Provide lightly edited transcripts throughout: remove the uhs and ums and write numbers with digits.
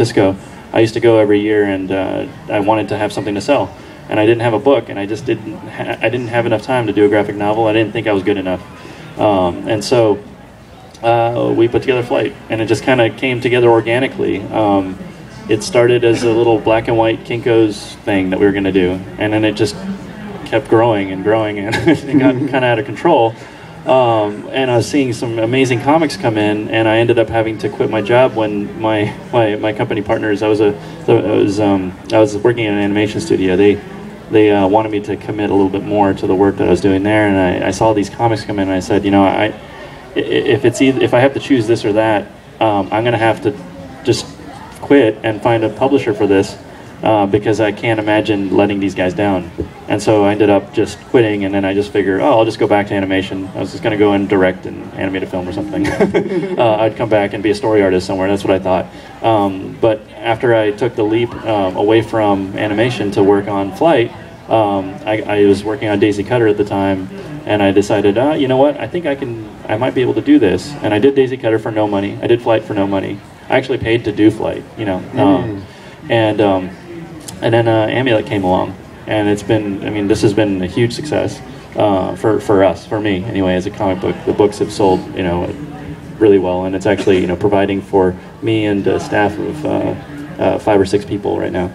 Francisco, I used to go every year, and I wanted to have something to sell, and I didn't have a book, and I just didn't have enough time to do a graphic novel. I didn't think I was good enough, and so we put together Flight, and it just kind of came together organically. It started as a little black and white Kinko's thing that we were going to do, and then it just kept growing and growing, and it got kind of out of control. And I was seeing some amazing comics come in, and I ended up having to quit my job when my company partners, I was working in an animation studio. They wanted me to commit a little bit more to the work that I was doing there, and I saw these comics come in, and I said, you know, if I have to choose this or that, I'm going to have to just quit and find a publisher for this, because I can't imagine letting these guys down. And so I ended up just quitting, and then I just figured, oh, I'll just go back to animation. I was just going to go and direct and animate a film or something. I'd come back and be a story artist somewhere. That's what I thought. But after I took the leap away from animation to work on Flight, I was working on Daisy Cutter at the time, and I decided, you know what, I think I might be able to do this. And I did Daisy Cutter for no money. I did Flight for no money. I actually paid to do Flight, you know. And then Amulet came along, and it's been, I mean, this has been a huge success for me anyway, as a comic book. The books have sold, you know, really well, and it's actually, you know, providing for me and a staff of 5 or 6 people right now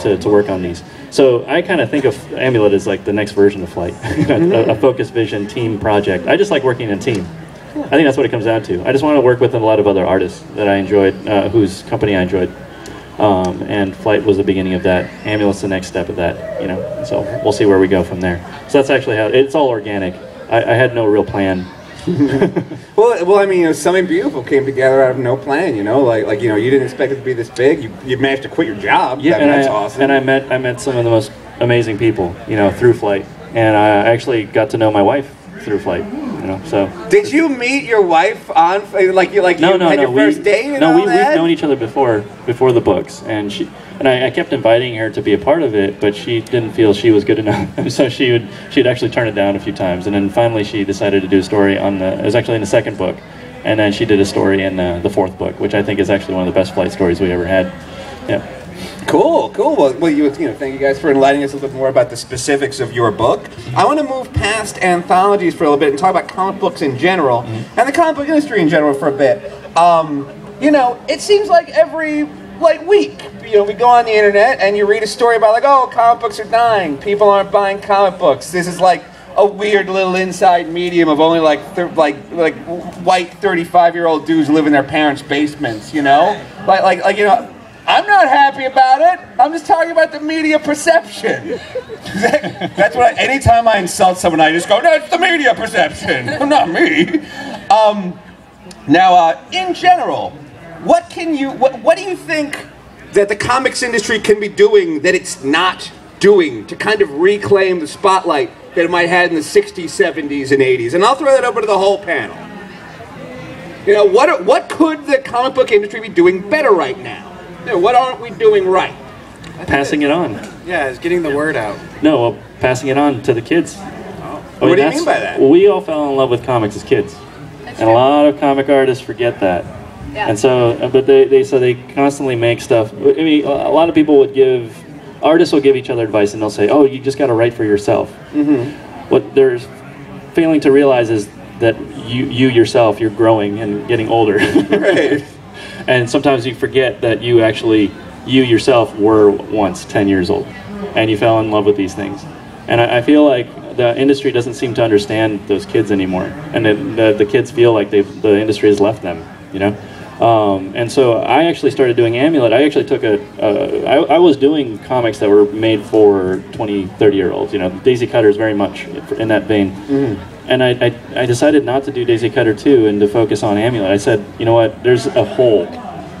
to work on these. So I kind of think of Amulet as like the next version of Flight, a focused vision team project. I just like working in a team. I think that's what it comes down to. I just want to work with a lot of other artists that I enjoyed, whose company I enjoyed. And Flight was the beginning of that. Amulet's the next step of that, you know. So we'll see where we go from there. So that's actually how it's all organic. I had no real plan. well, I mean, you know, something beautiful came together out of no plan. You know, like you know, you didn't expect it to be this big. You managed to quit your job. Yeah, that's awesome. And I met some of the most amazing people, you know, through Flight. And I actually got to know my wife through Flight. You know, so did you meet your wife on We've known each other before the books, and I kept inviting her to be a part of it, but she didn't feel she was good enough. So she'd actually turn it down a few times, and then finally she decided to do a story on the. It was actually in the second book, and then she did a story in the fourth book, which I think is actually one of the best Flight stories we ever had. Yeah. Cool. Well, you know, thank you guys for enlightening us a little bit more about the specifics of your book. I want to move past anthologies for a little bit and talk about comic books in general and the comic book industry in general for a bit. You know, it seems like every week, you know, we go on the internet and you read a story about like, oh, comic books are dying, people aren't buying comic books. This is like a weird little inside medium of only like white 35-year-old dudes live in their parents' basements. You know, like you know. I'm not happy about it. I'm just talking about the media perception. That's what. Anytime I insult someone, I just go, "No, it's the media perception, not me." Now, in general, what do you think that the comics industry can be doing that it's not doing to kind of reclaim the spotlight that it might have had in the '60s, '70s, and '80s? And I'll throw that over to the whole panel. You know, what could the comic book industry be doing better right now? No, what aren't we doing right? Passing it on. Yeah, it's getting the word out. No, well, passing it on to the kids. Oh. I mean, what do you mean by that? We all fell in love with comics as kids. That's and true. A lot of comic artists forget that. Yeah. And so, but they constantly make stuff. I mean, a lot of people would give, artists will give each other advice and they'll say, oh, you just got to write for yourself. Mm-hmm. What they're failing to realize is that you yourself, you're growing and getting older. Right. And sometimes you forget that you yourself were once 10 years old, and you fell in love with these things. And I feel like the industry doesn't seem to understand those kids anymore, and the kids feel like the industry has left them, you know? And so I actually started doing Amulet. I actually took I was doing comics that were made for 20, 30-year-olds, you know? Daisy Cutter is very much in that vein. Mm-hmm. And I decided not to do Daisy Cutter 2 and to focus on Amulet. I said, you know what, there's a hole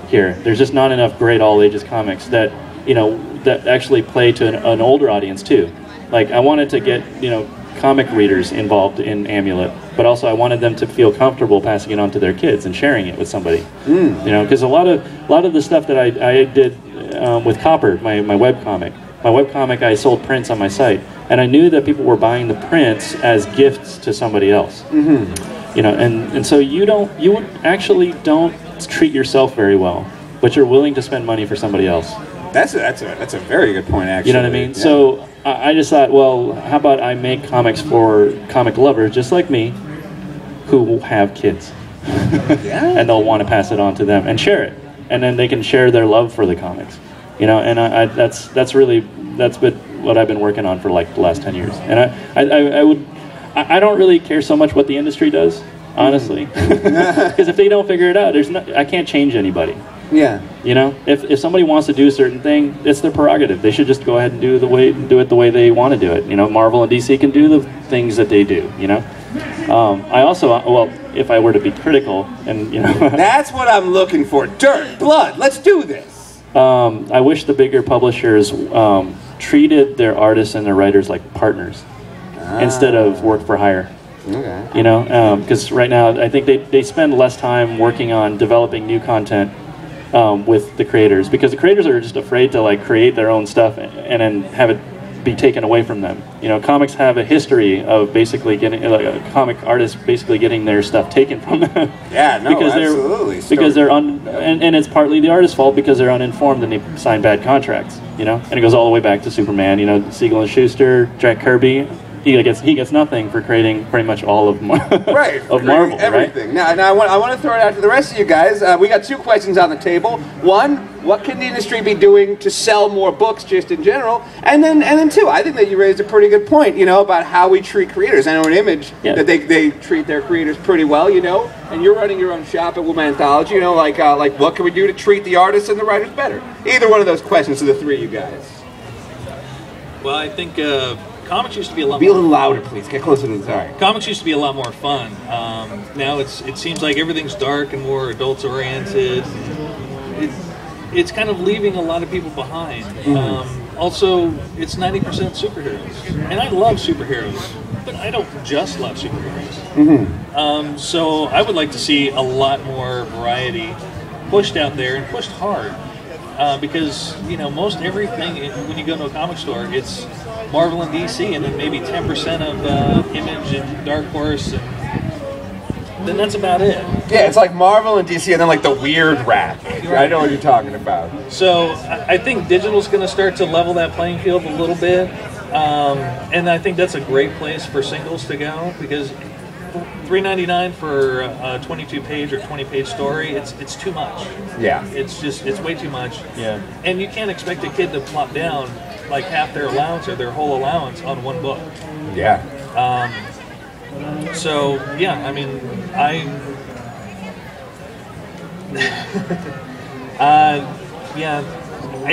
here. There's just not enough great all-ages comics that, you know, that actually play to an older audience too. Like, I wanted to get, you know, comic readers involved in Amulet, but also I wanted them to feel comfortable passing it on to their kids and sharing it with somebody. You know, because a lot of the stuff that I did with Copper, my webcomic, I sold prints on my site, and I knew that people were buying the prints as gifts to somebody else. Mm-hmm. You know, and so you actually don't treat yourself very well but you're willing to spend money for somebody else. That's a very good point, actually. You know what I mean? Yeah. So I just thought, well, how about I make comics for comic lovers just like me who have kids. Yeah. And they'll want to pass it on to them and share it. And then they can share their love for the comics. You know, and that's been what I've been working on for like the last 10 years. And I don't really care so much what the industry does, honestly, because if they don't figure it out, I can't change anybody. Yeah. You know, if somebody wants to do a certain thing, it's their prerogative. They should just go ahead and do it the way they want to do it. You know, Marvel and DC can do the things that they do. You know, I also, well, if I were to be critical, and you know, that's what I'm looking for. Dirt, blood. Let's do this. I wish the bigger publishers treated their artists and their writers like partners instead of work for hire. Okay. You know, because right now I think they spend less time working on developing new content with the creators, because the creators are just afraid to like create their own stuff and then have it be taken away from them. You know, comics have a history of basically getting comic artists basically getting their stuff taken from them. Yeah, no, because absolutely. Because they're and it's partly the artist's fault because they're uninformed and they sign bad contracts. You know, and it goes all the way back to Superman. You know, Siegel and Schuster, Jack Kirby. He gets nothing for creating pretty much all of Marvel, everything. Right? Now I want to throw it out to the rest of you guys. We got two questions on the table. One, what can the industry be doing to sell more books, just in general? And then two, I think that you raised a pretty good point, you know, about how we treat creators. I know in Image that they treat their creators pretty well, you know. And you're running your own shop at Womanthology, you know, like what can we do to treat the artists and the writers better? Either one of those questions to the three of you guys. Well, I think. Comics used to be a lot. Be a little louder, please. Get closer to the mic. Comics used to be a lot more fun. Now it seems like everything's dark and more adults oriented. It's kind of leaving a lot of people behind. Also, it's 90% superheroes, and I love superheroes, but I don't just love superheroes. So I would like to see a lot more variety pushed out there and pushed hard. Because, you know, most everything, when you go to a comic store, it's Marvel and DC, and then maybe 10% of Image and Dark Horse, and then that's about it. Yeah, it's like Marvel and DC, and then like the weird rap. Right. I know what you're talking about. So I think digital's going to start to level that playing field a little bit, and I think that's a great place for singles to go, because $3.99 for a 22-page or 20-page story, it's too much. Yeah. It's way too much. Yeah. And you can't expect a kid to plop down like half their allowance or their whole allowance on one book. Yeah. So, yeah, I mean, I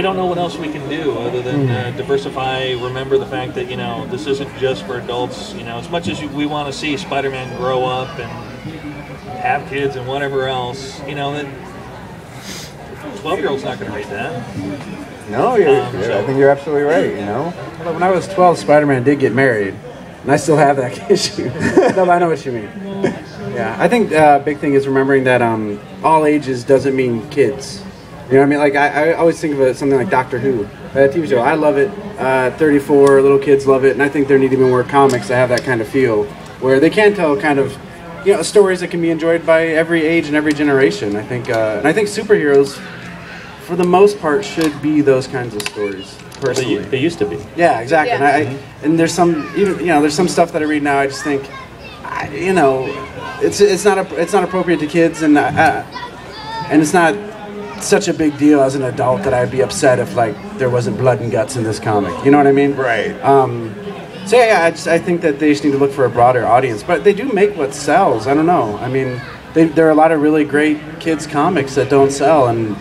don't know what else we can do other than diversify, remember the fact that, you know, this isn't just for adults. You know, as much as we want to see Spider-Man grow up and have kids and whatever else, you know, that 12-year-old's not going to read that. No, I think you're absolutely right, you know. When I was 12, Spider-Man did get married, and I still have that issue. No, I know what you mean. Yeah, I think the big thing is remembering that all ages doesn't mean kids. You know what I mean? Like, I always think of something like Doctor Who, that TV show. I love it. 34, little kids love it. And I think there need even more comics that have that kind of feel, where they can tell kind of, you know, stories that can be enjoyed by every age and every generation, I think. And I think superheroes, for the most part, should be those kinds of stories, personally. They used to be. Yeah, exactly. Yeah. And there's some, you know, there's some stuff that I read now I just think, you know, it's not appropriate to kids, and it's not such a big deal as an adult that I'd be upset if like there wasn't blood and guts in this comic. You know what I mean? Right. So yeah, I think that they just need to look for a broader audience. But they do make what sells. I don't know. I mean, there are a lot of really great kids comics that don't sell, and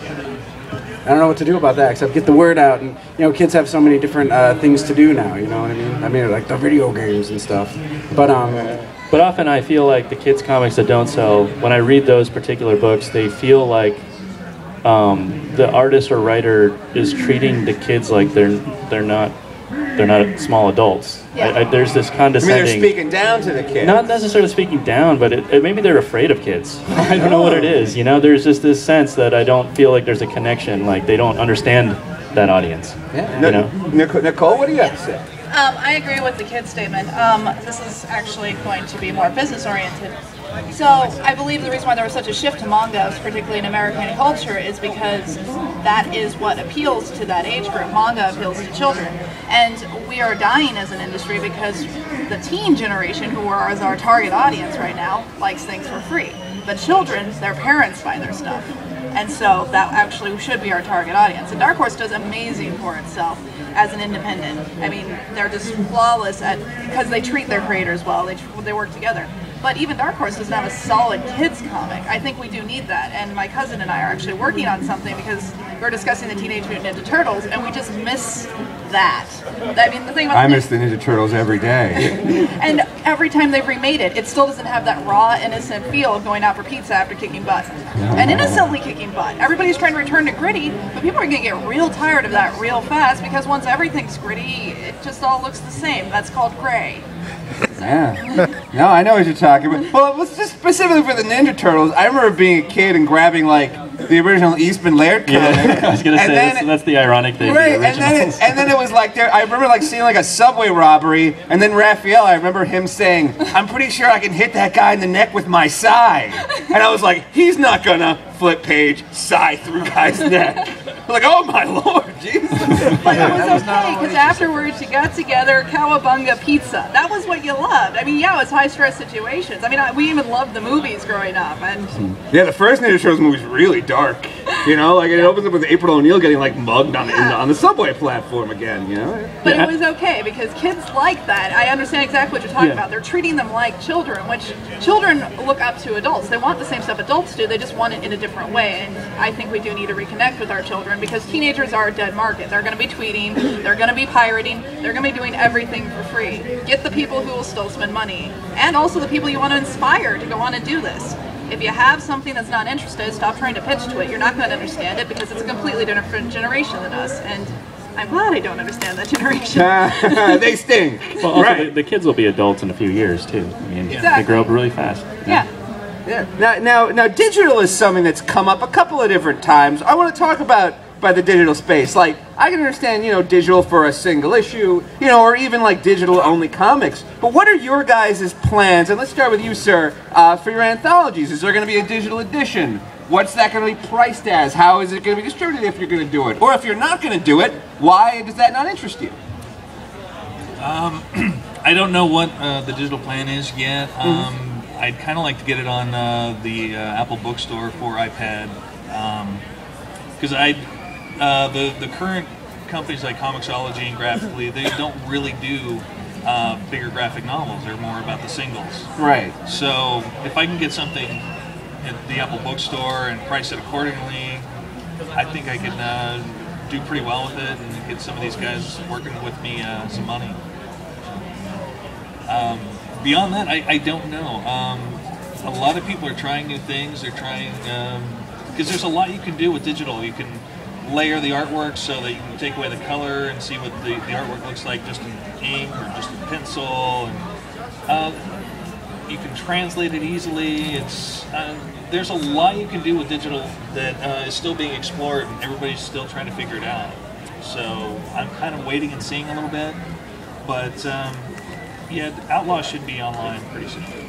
I don't know what to do about that except get the word out. And you know, kids have so many different things to do now. You know what I mean? I mean, like the video games and stuff. But often I feel like the kids comics that don't sell, when I read those particular books, they feel like the artist or writer is treating the kids like they're not small adults. Yeah. There's this condescending. I mean, they're speaking down to the kids. Not necessarily speaking down, but it maybe they're afraid of kids. I don't know what it is. You know, there's just this sense that I don't feel like there's a connection. Like they don't understand that audience. Yeah. Nicole, what do you have to say? I agree with the kids statement. This is actually going to be more business oriented. So I believe the reason why there was such a shift to mangas, particularly in American culture, is because that is what appeals to that age group. Manga appeals to children. And we are dying as an industry because the teen generation, who are our target audience right now, likes things for free. But children, their parents buy their stuff. And so that actually should be our target audience. And Dark Horse does amazing for itself as an independent. I mean, they're just flawless at, because they treat their creators well. They work together. But even Dark Horse doesn't have a solid kids comic. I think we do need that. And my cousin and I are actually working on something because we're discussing the Teenage Mutant Ninja Turtles, and we just miss that. I mean, the thing about I miss the Ninja Turtles every day. And every time they've remade it, it still doesn't have that raw, innocent feel of going out for pizza after kicking butt. And innocently kicking butt. Everybody's trying to return to gritty, but people are going to get real tired of that real fast because once everything's gritty, it just all looks the same. That's called gray. Yeah. No, I know what you're talking about. Well, it was just specifically for the Ninja Turtles. I remember being a kid and grabbing, like, the original Eastman Laird comic. Yeah, I was going to say, that's the ironic thing. Right, the and then it was like, I remember like seeing like a subway robbery, and then Raphael, I remember him saying, I'm pretty sure I can hit that guy in the neck with my scythe. And I was like, he's not going to flip page, scythe through guy's neck. Like, oh my lord, Jesus. But it was okay, because afterwards you got together, cowabunga pizza. That was what you loved. I mean, yeah, it was high-stress situations. I mean, we even loved the movies growing up. And yeah, the first Ninja Turtles movie was really dark. You know, like, it opens up with April O'Neil getting, like, mugged on, yeah, on the subway platform again, you know? But yeah, it was okay, because kids like that. I understand exactly what you're talking, yeah, about. They're treating them like children, which children look up to adults. They want the same stuff adults do. They just want it in a different way, and I think we do need to reconnect with our children, because teenagers are a dead market. They're going to be tweeting, they're going to be pirating, they're going to be doing everything for free. Get the people who will still spend money, and also the people you want to inspire to go on and do this. If you have something that's not interested, stop trying to pitch to it. You're not going to understand it because it's a completely different generation than us, and I'm glad I don't understand that generation. They sting. Well, also, right, the kids will be adults in a few years, too. I mean, exactly, they grow up really fast. Yeah. Now, digital is something that's come up a couple of different times. I want to talk about the digital space. Like, I can understand, you know, digital for a single issue, you know, or even like digital-only comics. But what are your guys' plans? And let's start with you, sir, for your anthologies. Is there going to be a digital edition? What's that going to be priced as? How is it going to be distributed if you're going to do it? Or if you're not going to do it, why does that not interest you? I don't know what the digital plan is yet. I'd kind of like to get it on the Apple Bookstore for iPad, because the current companies like Comixology and Graphically, they don't really do bigger graphic novels. They're more about the singles. Right. So if I can get something at the Apple Bookstore and price it accordingly, I think I can do pretty well with it and get some of these guys working with me some money. Beyond that, I don't know. A lot of people are trying new things. They're trying, because there's a lot you can do with digital. You can layer the artwork so that you can take away the color and see what the artwork looks like just in ink or just in pencil. And, you can translate it easily. It's there's a lot you can do with digital that is still being explored, and everybody's still trying to figure it out. So I'm kind of waiting and seeing a little bit, but yeah, Outlaw should be online pretty soon.